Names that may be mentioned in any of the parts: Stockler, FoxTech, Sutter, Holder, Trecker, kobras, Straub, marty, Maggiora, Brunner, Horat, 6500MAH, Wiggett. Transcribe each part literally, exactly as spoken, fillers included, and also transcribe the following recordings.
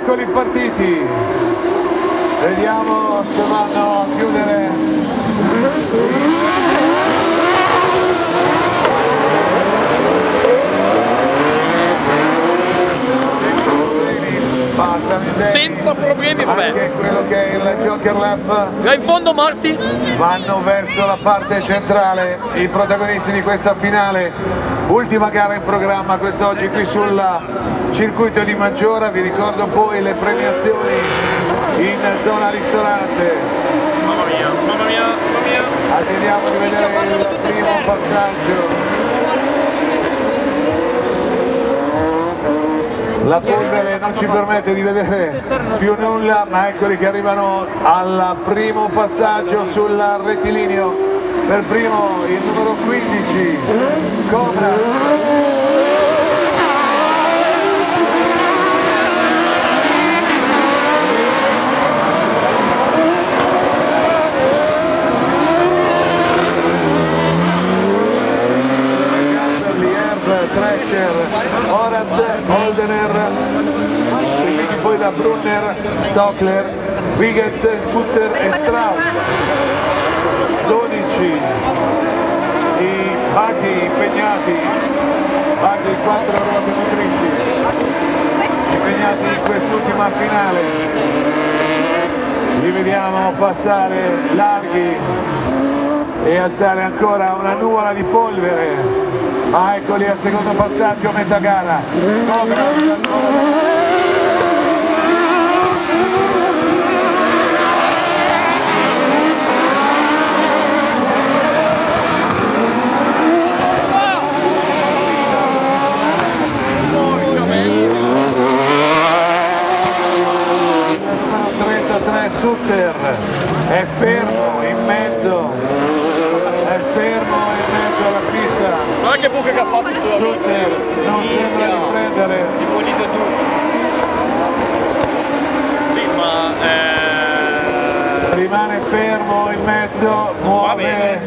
eccoli partiti, vediamo se vanno a chiudere. Senza problemi, vabbè. Anche quello che è il Joker Lap. Là in fondo Marti. Vanno verso la parte centrale i protagonisti di questa finale. Ultima gara in programma quest'oggi qui sul circuito di Maggiora. Vi ricordo poi le premiazioni in zona ristorante. Mamma mia, mamma mia, mamma mia. Attendiamo di vedere il primo passaggio. La polvere non ci permette di vedere più nulla, ma eccoli che arrivano al primo passaggio sul rettilineo. Per primo il numero quindici, Cobra. Trecker, Horat, Holder, seguiti poi da Brunner, Stockler, Wiggett, Sutter e Straub. dodici i baghi impegnati, baghi quattro ruote motrici impegnati in quest'ultima finale. Li vediamo passare larghi e alzare ancora una nuvola di polvere. Ah, eccoli al secondo passaggio, metà gara. Cobra. trentatré Sutter è fermo in mezzo, è fermo in mezzo alla pista. Ma che buca che ha fatto il Sutter, non sembra riprendere. Demolito tu. Sì, ma eh... rimane fermo in mezzo, muove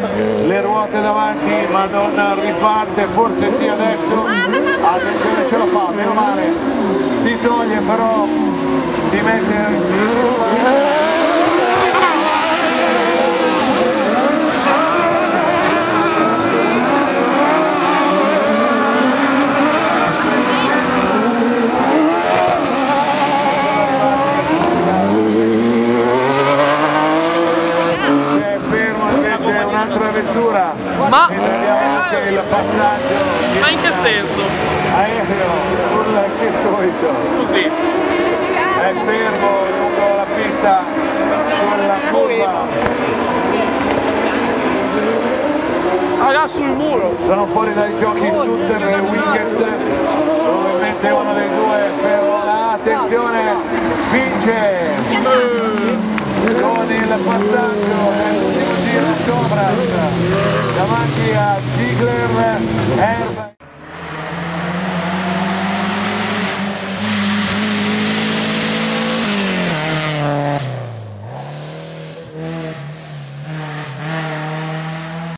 le ruote davanti, ma non riparte, forse sì adesso. Attenzione, ce la fa, meno male. Si toglie però, si mette. Vettura, ma anche il passaggio, ma in che senso? Aereo sul circuito, così è fermo lungo la pista sulla curva, ah là sul muro sono fuori dai giochi Sutter e Wiggett, probabilmente uno dei due è fermo là. Attenzione, vince con il passaggio nell'ultimo giro Cobra davanti a Ziegler.